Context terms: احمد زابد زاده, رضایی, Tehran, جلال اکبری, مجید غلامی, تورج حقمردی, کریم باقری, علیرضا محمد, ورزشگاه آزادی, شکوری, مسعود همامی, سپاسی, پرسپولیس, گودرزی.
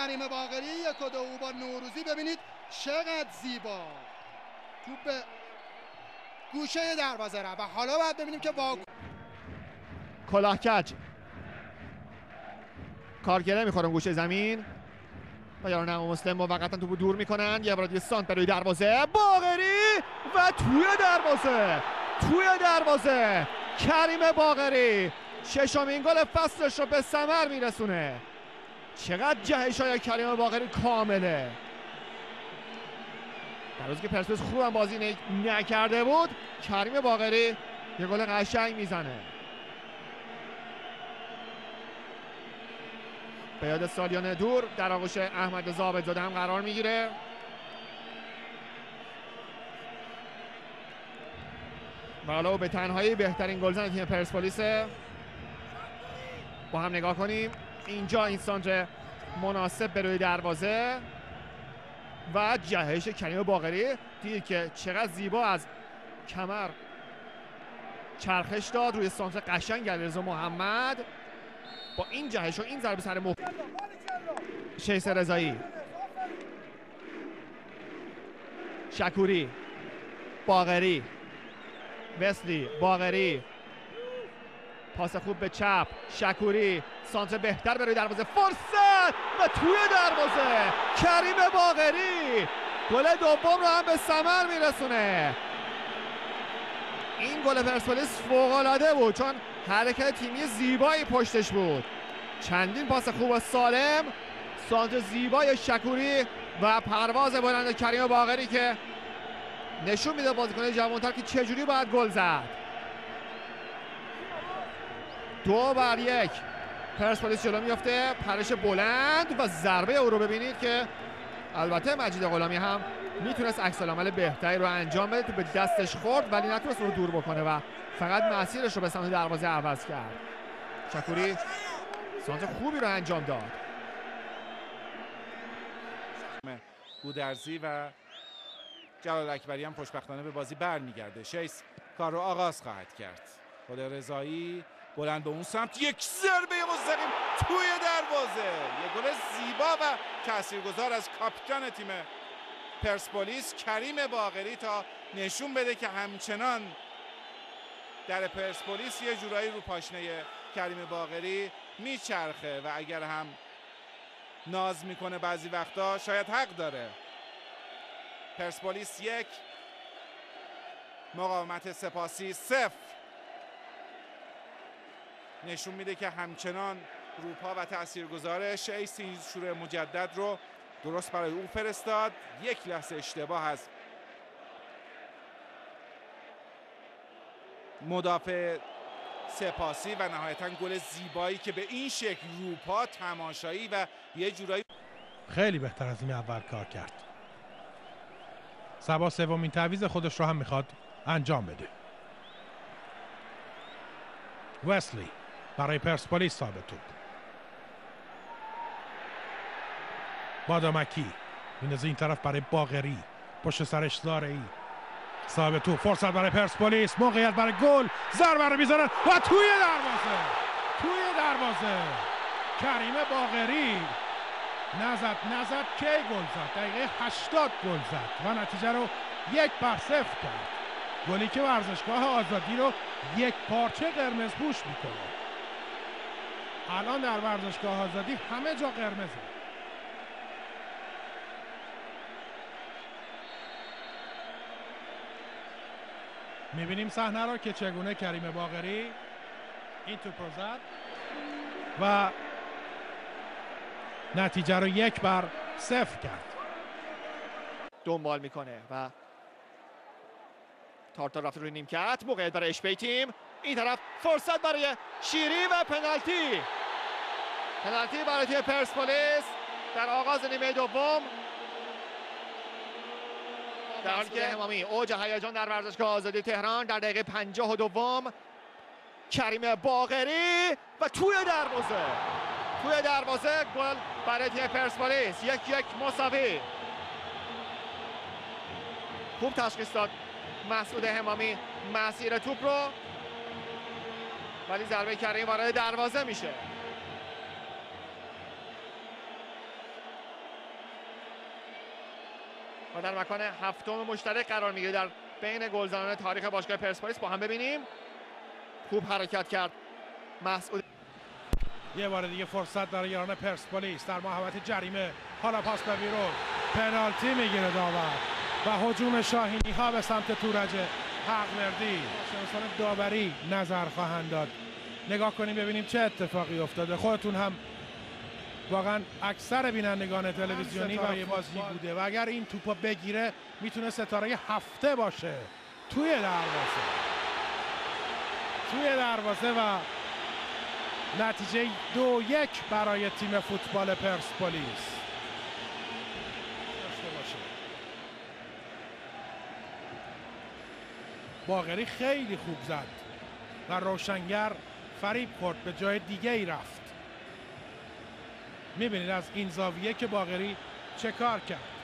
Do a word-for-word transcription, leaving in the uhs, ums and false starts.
کریم باقری یک و دو او با نوروزی. ببینید چقدر زیبا توپ به گوشه دروازه رفت و حالا باید ببینیم که با کلاهکج کارگره میخورن گوشه زمین و یاران امام مسلم موقتا توپو دور میکنن. یه برای سانت برای دروازه باقری و توی دروازه توی دروازه کریم باقری ششمین گل فصلش رو به ثمر میرسونه. چقدر جهش های کریم باقری کامله. در روزی که پرسپولیس خوب بازی نکرده بود کریم باقری یه گل قشنگ میزنه. به یاد سالیان دور در آغوش احمد زابد زاده هم قرار میگیره. حالا او به تنهایی بهترین گلزن تیم پرسپولیسه. با هم نگاه کنیم. اینجا این سانتر مناسب به روی دروازه و جهش کریم باقری. دیدید که چقدر زیبا از کمر چرخش داد روی سانتر قشنگ علیرضا محمد با این جهش و این ضربه سر مخ شیخ رضایی. شکوری باقری وسلی باقری پاس خوب به چپ شکوری سانتر بهتر برای دروازه فرصت و توی دروازه کریم باقری گل دوم رو هم به ثمر میرسونه. این گل پرسپولیس فوق العاده بود چون حرکت تیمی زیبایی پشتش بود. چندین پاس خوب و سالم سانتر زیبای شکوری و پرواز بلند کریم باقری که نشون میده بازیکن جوان‌تر که چجوری باید گل زد. دو بر یک پرسپولیس جلو میفته. پرش بلند و ضربه او رو ببینید که البته مجید غلامی هم میتونست عکس العمل بهتری رو انجام بده. تو به دستش خورد ولی نتونست رو دور بکنه و فقط مسیرش رو به سمت دروازه عوض کرد. شکوری سانتر خوبی رو انجام داد. گودرزی و جلال اکبری هم خوشبختانه به بازی برمیگرده. شیس کار رو آغاز خواهد کرد. خود رضایی بلند به اون سمت یک ضربه مستقیم توی دروازه. یک گل زیبا و تاثیرگذار از کاپیتان تیم پرسپولیس کریم باقری تا نشون بده که همچنان در پرسپولیس یه جورایی رو پاشنه کریم باقری میچرخه و اگر هم ناز میکنه بعضی وقتا شاید حق داره. پرسپولیس یک مقاومت سپاسی صفر نشون میده که همچنان روپا و تاثیرگذاره. شیس این شروع مجدد رو درست برای او فرستاد. یک لحظه اشتباه از مدافع سپاسی و نهایتا گل زیبایی که به این شکل روپا تماشایی و یه جورایی خیلی بهتر از این اول کار کرد. صبا سومین تعویض خودش رو هم میخواد انجام بده. وسلی برای پرسپولیس ثابت توپ. بادامکی میندازه این طرف برای باقری پشت سرش داره ثابت توپ. فرصت برای پرسپولیس موقعیت برای گل ضربه رو میزنن و توی دروازه توی دروازه کریم باقری نزد نزد کی گل زد. دقیقه هشتاد گل زد و نتیجه رو یک بر صفر کرد. گلی که ورزشگاه آزادی رو یک پارچه قرمز پوش میکنه. الان در ورزشگاه آزادی همه جا قرمزه. میبینیم صحنه را که چگونه کریم باقری این توپ رو زد و نتیجه رو یک بر صفر کرد. دنبال میکنه و تارتار رفت روی نیمکت، موقعیت برای اشبی تیم، این طرف فرصت برای شیری و پنالتی. پنالتی برای تیم پرسپولیس در آغاز نیمه دوم. در حالی که همامی اوج هیجان در ورزشگاه آزادی تهران در دقیقه پنجاه و دو کریم باقری و توی دروازه. توی دروازه گل برای تیم پرسپولیس. یک یک مساوی. خوب تشخیص داد مسعود همامی مسیر توپ رو، ولی ضربه کریم وارد دروازه میشه. و در مکان هفتم مشترک قرار میگیره در بین گلزنان تاریخ باشگاه پرسپولیس. با هم ببینیم. خوب حرکت کرد مسعود. یه بار دیگه فرصت برای یاران پرسپولیس در محوطه جریمه. حالا پاس به بیرون، پنالتی میگیره داور و هجوم شاهینی ها به سمت تورج حقمردی. شناسان داوری نظر خواهند داد. نگاه کنیم ببینیم چه اتفاقی افتاده. خودتون هم واقعا اکثر بینندگان تلویزیونی برای بازی بوده و اگر این توپو بگیره میتونه ستاره هفته باشه. توی دروازه، توی دروازه و نتیجه دو یک برای تیم فوتبال پرسپولیس داشته باشه. باقری خیلی خوب زد و روشنگر فریب خورد، به جای دیگه ای رفت. میبینید از این زاویه که باقری چه کار کرد.